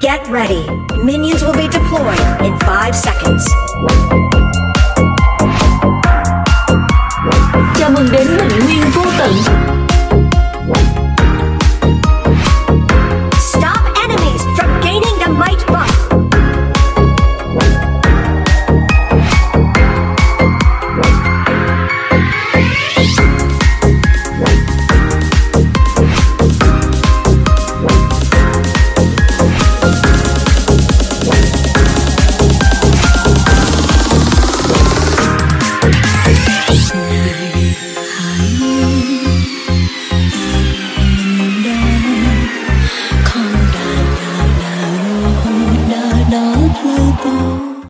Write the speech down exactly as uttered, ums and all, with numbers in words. Get ready. Minions will be deployed in five seconds. Chào mừng đến bình nguyên vô tận. Stop enemies from gaining the might buff. We'll be right back.